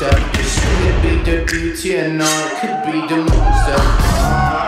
monster. This could be the beauty and all, it could be the monster.